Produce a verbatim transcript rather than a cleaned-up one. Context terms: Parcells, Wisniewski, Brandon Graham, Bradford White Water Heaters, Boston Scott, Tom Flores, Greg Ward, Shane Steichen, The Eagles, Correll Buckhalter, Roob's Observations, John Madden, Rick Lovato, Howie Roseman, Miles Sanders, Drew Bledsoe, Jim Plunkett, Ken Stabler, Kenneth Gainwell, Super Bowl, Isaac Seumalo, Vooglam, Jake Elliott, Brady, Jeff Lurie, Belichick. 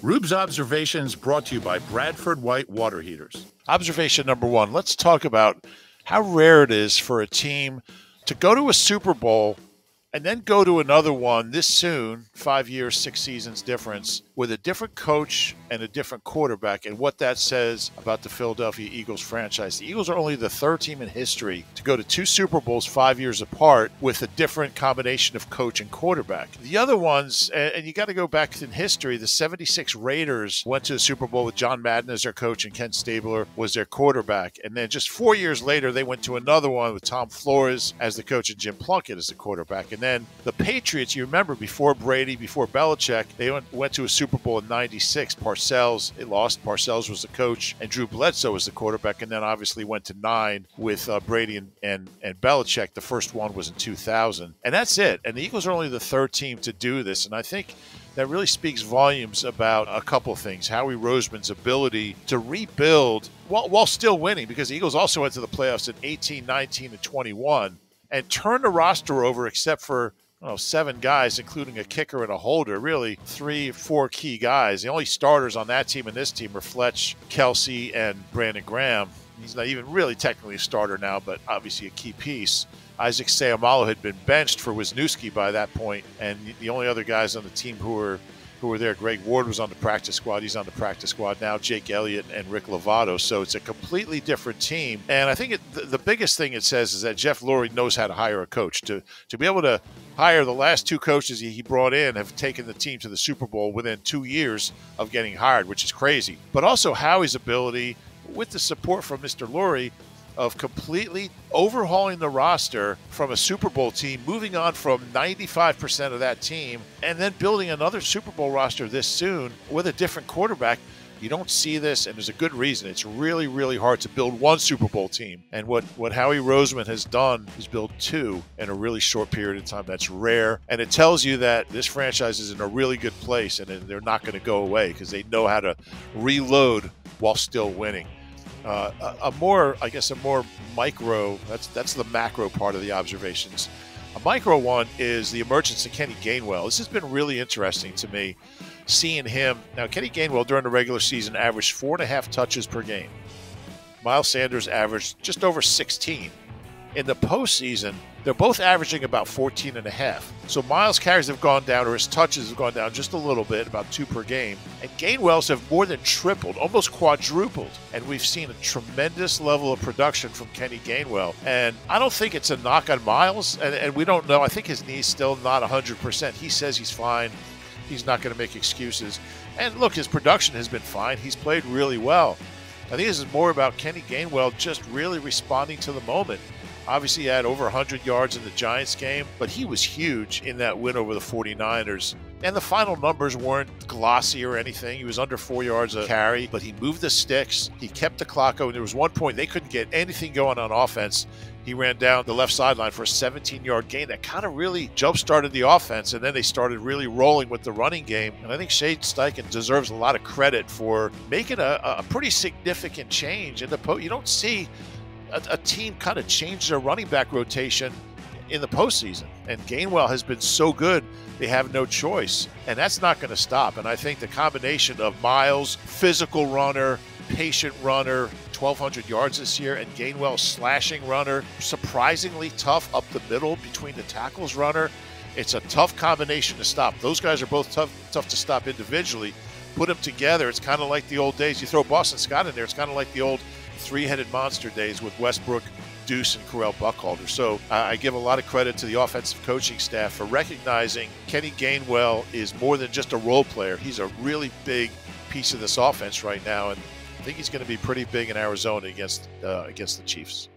Rube's Observations brought to you by Bradford White Water Heaters. Observation number one, let's talk about how rare it is for a team to go to a Super Bowl and then go to another one this soon, five years, six seasons difference, with a different coach and a different quarterback, and what that says about the Philadelphia Eagles franchise. The Eagles are only the third team in history to go to two Super Bowls five years apart with a different combination of coach and quarterback. The other ones, and you got to go back in history, the seventy-six Raiders went to the Super Bowl with John Madden as their coach and Ken Stabler was their quarterback. And then just four years later, they went to another one with Tom Flores as the coach and Jim Plunkett as the quarterback. And then the Patriots, you remember, before Brady, before Belichick, they went, went to a Super Bowl in ninety-six. Parcells, they lost. Parcells was the coach, and Drew Bledsoe was the quarterback, and then obviously went to nine with uh, Brady and, and, and Belichick. The first one was in two thousand. And that's it. And the Eagles are only the third team to do this. And I think that really speaks volumes about a couple of things. Howie Roseman's ability to rebuild while, while still winning, because the Eagles also went to the playoffs in eighteen, nineteen, and twenty-one. And turn the roster over except for I don't know, seven guys, including a kicker and a holder, really three, four key guys. The only starters on that team and this team are Fletch, Kelsey, and Brandon Graham. He's not even really technically a starter now, but obviously a key piece. Isaac Seumalo had been benched for Wisniewski by that point, and the only other guys on the team who were who were there, Greg Ward was on the practice squad. He's on the practice squad now, Jake Elliott and Rick Lovato. So it's a completely different team. And I think it, the, the biggest thing it says is that Jeff Lurie knows how to hire a coach. To, to be able to hire the last two coaches he, he brought in have taken the team to the Super Bowl within two years of getting hired, which is crazy. But also Howie's ability, with the support from Mister Lurie, of completely overhauling the roster from a Super Bowl team, moving on from ninety-five percent of that team, and then building another Super Bowl roster this soon with a different quarterback. You don't see this, and there's a good reason. It's really, really hard to build one Super Bowl team. And what, what Howie Roseman has done is build two in a really short period of time. That's rare. And it tells you that this franchise is in a really good place, and they're not going to go away because they know how to reload while still winning. Uh, a, a more, I guess, a more micro, that's, that's the macro part of the observations. A micro one is the emergence of Kenneth Gainwell. This has been really interesting to me, seeing him. Now, Kenneth Gainwell during the regular season averaged four and a half touches per game. Miles Sanders averaged just over sixteen. In the postseason, they're both averaging about fourteen and a half. So Miles' carries have gone down, or his touches have gone down just a little bit, about two per game. And Gainwell's have more than tripled, almost quadrupled. And we've seen a tremendous level of production from Kenny Gainwell. And I don't think it's a knock on Miles, and, and we don't know. I think his knee's still not one hundred percent. He says he's fine. He's not going to make excuses. And look, his production has been fine. He's played really well. I think this is more about Kenny Gainwell just really responding to the moment. Obviously, he had over one hundred yards in the Giants game, but he was huge in that win over the forty-niners. And the final numbers weren't glossy or anything. He was under four yards a carry, but he moved the sticks. He kept the clock going. There was one point they couldn't get anything going on offense. He ran down the left sideline for a seventeen-yard gain that kind of really jump-started the offense, and then they started really rolling with the running game. And I think Shane Steichen deserves a lot of credit for making a, a pretty significant change. In the po you don't see A, a team kind of changed their running back rotation in the postseason. And Gainwell has been so good, they have no choice. And that's not going to stop. And I think the combination of Miles, physical runner, patient runner, twelve hundred yards this year, and Gainwell, slashing runner, surprisingly tough up the middle between the tackles runner. It's a tough combination to stop. Those guys are both tough, tough to stop individually. Put them together, it's kind of like the old days. You throw Boston Scott in there, it's kind of like the old three-headed monster days with Westbrook, Deuce, and Correll Buckhalter. So uh, I give a lot of credit to the offensive coaching staff for recognizing Kenny Gainwell is more than just a role player. He's a really big piece of this offense right now, and I think he's going to be pretty big in Arizona against uh, against the Chiefs.